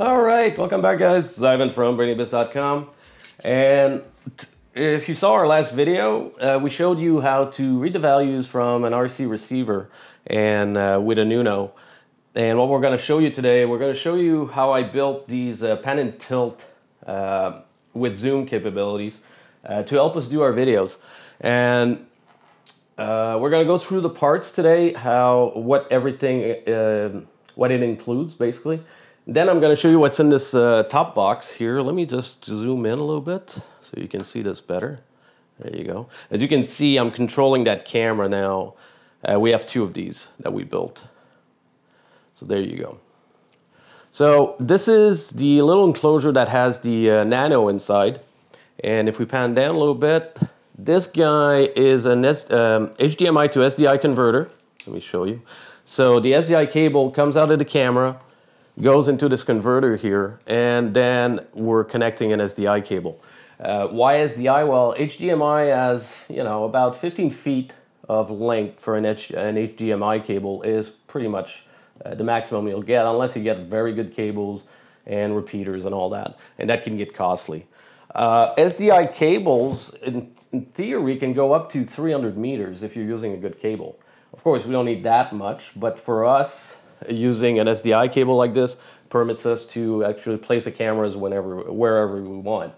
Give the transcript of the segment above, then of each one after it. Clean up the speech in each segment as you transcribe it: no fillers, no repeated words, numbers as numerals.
All right, welcome back, guys. This is Ivan from Brainy-Bits.com, and if you saw our last video, we showed you how to read the values from an RC receiver and with a NANO. And what we're going to show you today, we're going to show you how I built these pan and tilt with zoom capabilities to help us do our videos. And we're going to go through the parts today, what it includes, basically. Then I'm going to show you what's in this top box here. Let me just zoom in a little bit so you can see this better. There you go. As you can see, I'm controlling that camera now. We have two of these that we built. So there you go. So this is the little enclosure that has the Nano inside. And if we pan down a little bit, this guy is an HDMI to SDI converter. Let me show you. So the SDI cable comes out of the camera, goes into this converter here, and then we're connecting an SDI cable. Why SDI? Well, HDMI has, you know, about 15 feet of length for an HDMI cable is pretty much the maximum you'll get, unless you get very good cables and repeaters and all that, and that can get costly. SDI cables, in theory, can go up to 300 meters if you're using a good cable. Of course, we don't need that much, but for us, using an SDI cable like this permits us to actually place the cameras wherever we want.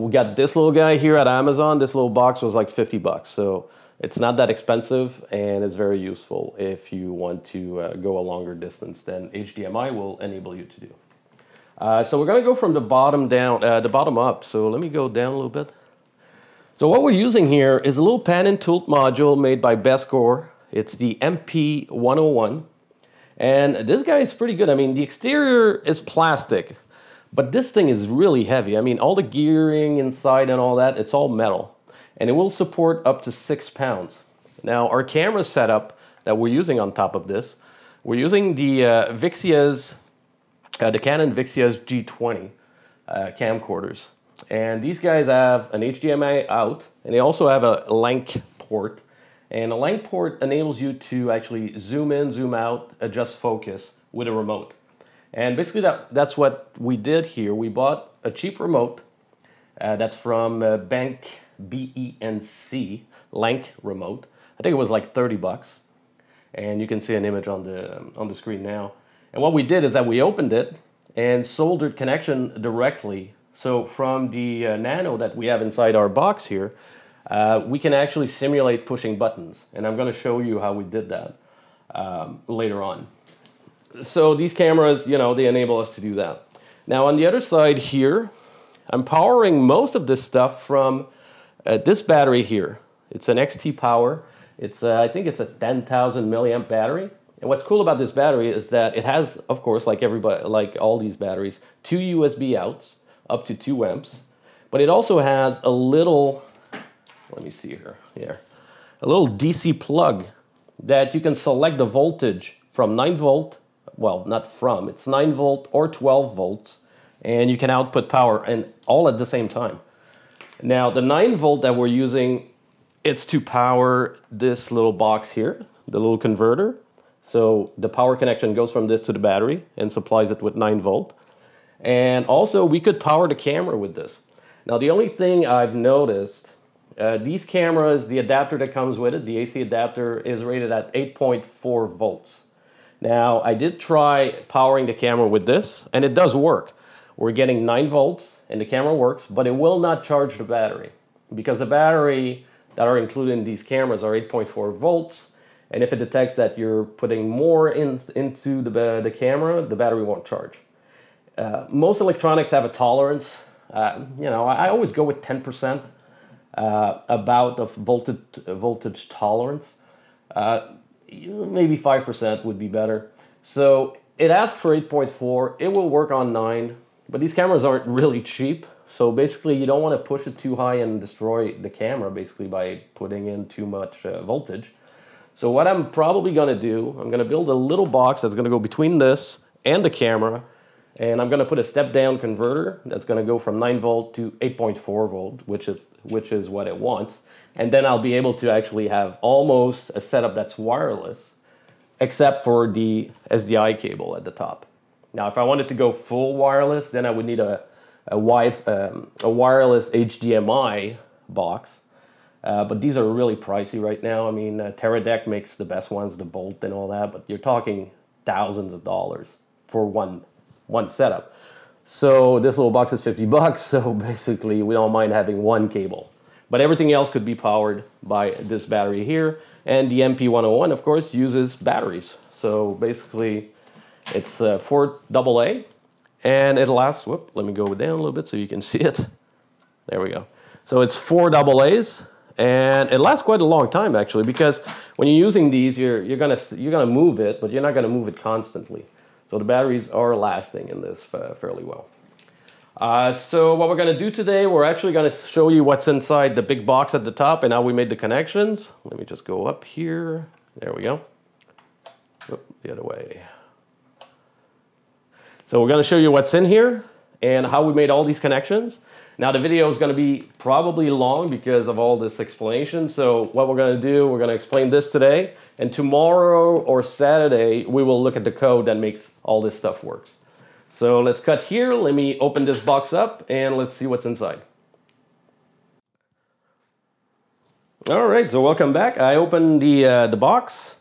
We got this little guy here at Amazon. This little box was like 50 bucks, so it's not that expensive, and it's very useful if you want to go a longer distance than HDMI will enable you to do. So we're going to go from the bottom down, the bottom up. So let me go down a little bit. So what we're using here is a little pan and tilt module made by Bescor. It's the MP-101. And this guy is pretty good. I mean, the exterior is plastic, but this thing is really heavy. I mean, all the gearing inside and all that, it's all metal. And it will support up to 6 pounds. Now, our camera setup that we're using on top of this, we're using the the Canon Vixia's G20 camcorders. And these guys have an HDMI out, and they also have a LANC port. And a LANC port enables you to actually zoom in, zoom out, adjust focus with a remote. And basically that's what we did here. We bought a cheap remote that's from eBENK, B-E-N-C, LANC remote. I think it was like 30 bucks. And you can see an image on the screen now. And what we did is that we opened it and soldered connection directly. So from the Nano that we have inside our box here, we can actually simulate pushing buttons, and I'm going to show you how we did that later on. So these cameras, you know, they enable us to do that. Now on the other side here, I'm powering most of this stuff from this battery here. It's an XT power. It's I think it's a 10,000 milliamp battery. And what's cool about this battery is that it has, of course, like all these batteries, two USB outs up to 2 amps, but it also has a little. Let me see here. Yeah. A little DC plug that you can select the voltage from 9 volt. Well, not from. It's 9 volt or 12 volts. And you can output power and all at the same time. Now, the 9 volt that we're using, it's to power this little box here, the little converter. So the power connection goes from this to the battery and supplies it with 9 volt. And also, we could power the camera with this. Now, the only thing I've noticed, these cameras, the adapter that comes with it, the AC adapter, is rated at 8.4 volts. Now, I did try powering the camera with this, and it does work. We're getting 9 volts, and the camera works, but it will not charge the battery, because the battery that are included in these cameras are 8.4 volts, and if it detects that you're putting more into the camera, the battery won't charge. Most electronics have a tolerance. You know, I always go with 10%. About of voltage tolerance, maybe 5% would be better. So it asked for 8.4, it will work on 9, but these cameras aren't really cheap. So basically you don't want to push it too high and destroy the camera basically by putting in too much voltage. So what I'm probably going to do, I'm going to build a little box that's going to go between this and the camera. And I'm going to put a step down converter that's going to go from 9 volt to 8.4 volt, which is what it wants. And then I'll be able to actually have almost a setup that's wireless, except for the SDI cable at the top. Now, if I wanted to go full wireless, then I would need a wireless HDMI box. But these are really pricey right now. I mean, Teradek makes the best ones, the Bolt and all that, but you're talking thousands of dollars for one setup. So this little box is 50 bucks. So basically we don't mind having one cable, but everything else could be powered by this battery here. And the MP101, of course, uses batteries. So basically it's for AA, and it lasts, whoop, let me go down a little bit so you can see it. There we go. So it's 4 AAs, and it lasts quite a long time actually, because when you're using these, you're gonna move it, but you're not gonna move it constantly. So the batteries are lasting in this fairly well. So what we're gonna do today, we're actually gonna show you what's inside the big box at the top and how we made the connections. Let me just go up here. There we go. Oop, the other way. So we're going to show you what's in here and how we made all these connections. Now the video is going to be probably long because of all this explanation. So what we're going to do, we're going to explain this today, and tomorrow or Saturday, we will look at the code that makes all this stuff works. So let's cut here. Let me open this box up and let's see what's inside. All right, so welcome back. I opened the box,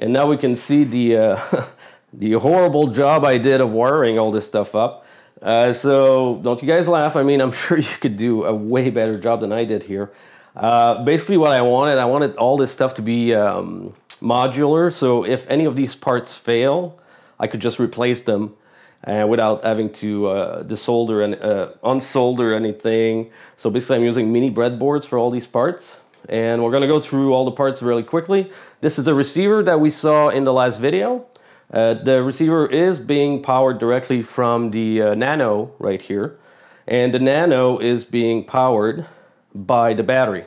and now we can see the the horrible job I did of wiring all this stuff up. So don't you guys laugh. I mean, I'm sure you could do a way better job than I did here. Basically what I wanted all this stuff to be modular. So if any of these parts fail, I could just replace them without having to desolder and unsolder anything. So basically I'm using mini breadboards for all these parts. And we're gonna go through all the parts really quickly. This is the receiver that we saw in the last video. The receiver is being powered directly from the NANO right here, and the NANO is being powered by the battery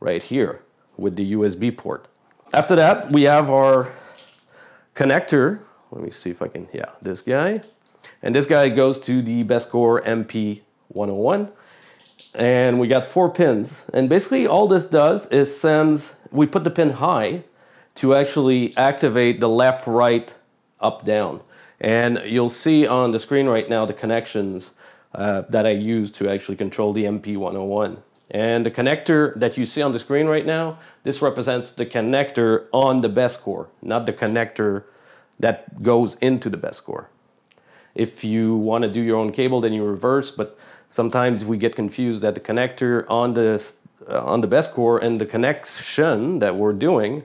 right here with the USB port. After that, we have our connector. Let me see if I can, yeah, this guy. And this guy goes to the Bescor MP-101, and we got 4 pins. And basically all this does is sends, we put the pin high to actually activate the left, right, up, down. And you'll see on the screen right now the connections that I use to actually control the MP101. And the connector that you see on the screen right now, this represents the connector on the Bescor, not the connector that goes into the Bescor. If you want to do your own cable, then you reverse, but sometimes we get confused that the connector on the Bescor and the connection that we're doing,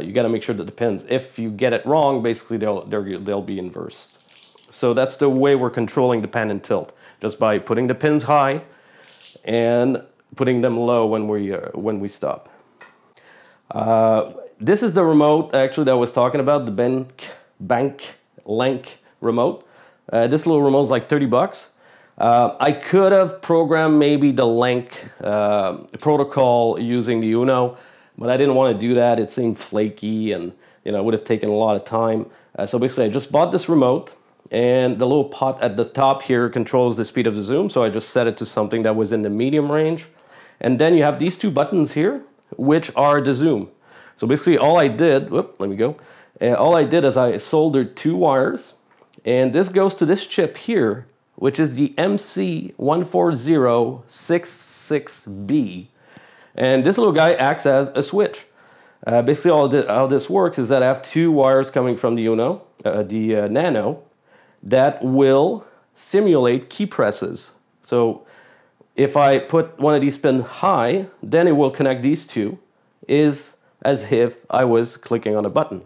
you got to make sure that the pins, if you get it wrong, basically they'll be inversed. So that's the way we're controlling the pan and tilt, just by putting the pins high and putting them low when we stop. This is the remote actually that I was talking about, the LANC remote. This little remote is like 30 bucks. I could have programmed maybe the LANC protocol using the UNO, but I didn't want to do that. It seemed flaky, and you know, it would have taken a lot of time. So basically I just bought this remote, and the little pot at the top here controls the speed of the zoom. So I just set it to something that was in the medium range. And then you have these 2 buttons here, which are the zoom. So basically all I did, whoop, let me go. All I did is I soldered 2 wires, and this goes to this chip here, which is the MC14066B. And this little guy acts as a switch. Basically, how this works is that I have 2 wires coming from the UNO, the NANO, that will simulate key presses. So if I put one of these pins high, then it will connect these 2, is as if I was clicking on a button.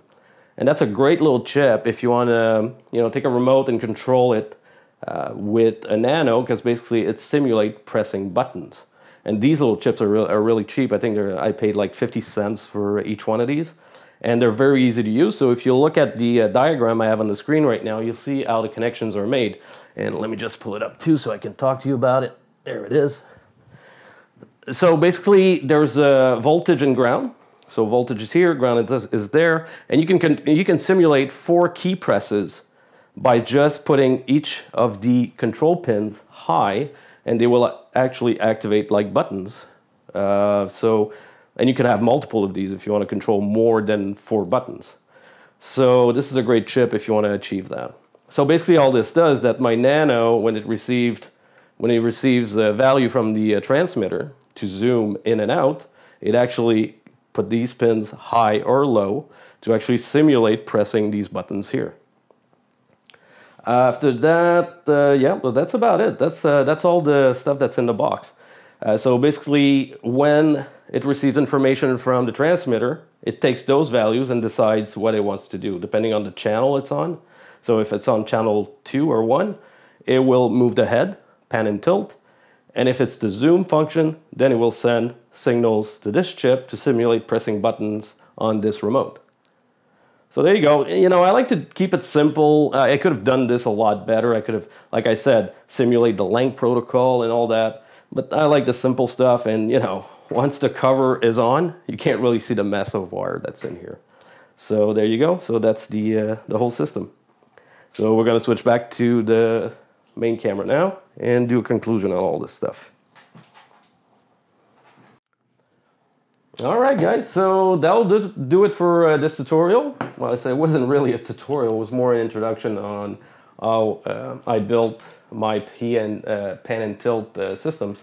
And that's a great little chip if you want to, you know, take a remote and control it with a NANO, because basically it simulates pressing buttons. And these little chips are really cheap. I think I paid like 50 cents for each one of these. And they're very easy to use. So if you look at the diagram I have on the screen right now, you'll see how the connections are made. And let me just pull it up too so I can talk to you about it. There it is. So basically there's a voltage and ground. So voltage is here, ground is there. And you can simulate 4 key presses by just putting each of the control pins high, and they will actually activate like buttons. And you can have multiple of these if you want to control more than 4 buttons. So this is a great chip if you want to achieve that. So basically all this does is that my Nano, when it receives value from the transmitter to zoom in and out, it actually put these pins high or low to actually simulate pressing these buttons here. After that, yeah, well, that's about it. That's all the stuff that's in the box. So basically, when it receives information from the transmitter, it takes those values and decides what it wants to do, depending on the channel it's on. So if it's on channel 2 or 1, it will move the head, pan and tilt. And if it's the zoom function, then it will send signals to this chip to simulate pressing buttons on this remote. So there you go. You know, I like to keep it simple. I could have done this a lot better. I could have, like I said, simulate the LANC protocol and all that. But I like the simple stuff, and, you know, once the cover is on, you can't really see the mess of wire that's in here. So there you go. So that's the whole system. So we're going to switch back to the main camera now and do a conclusion on all this stuff. All right, guys, so that'll do it for this tutorial. Well, I say it wasn't really a tutorial. It was more an introduction on how I built my pan and tilt systems.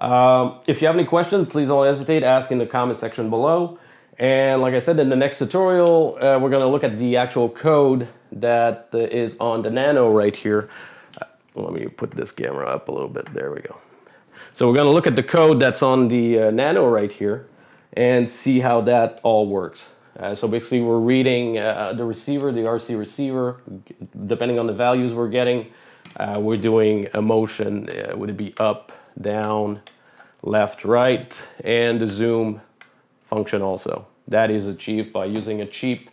If you have any questions, please don't hesitate. Ask in the comment section below. And like I said, in the next tutorial, we're going to look at the actual code that is on the Nano right here. Let me put this camera up a little bit. There we go. So we're going to look at the code that's on the Nano right here and see how that all works. So basically, we're reading the receiver, the RC receiver, depending on the values we're getting. We're doing a motion, would it be up, down, left, right, and the zoom function also. That is achieved by using a cheap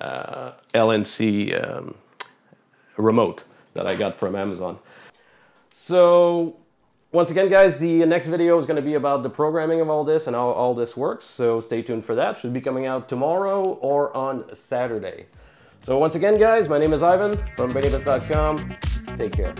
LNC remote that I got from Amazon. So once again, guys, the next video is going to be about the programming of all this and how all this works. So stay tuned for that. It should be coming out tomorrow or on Saturday. So once again, guys, my name is Ivan from Brainy-Bits.com. Take care.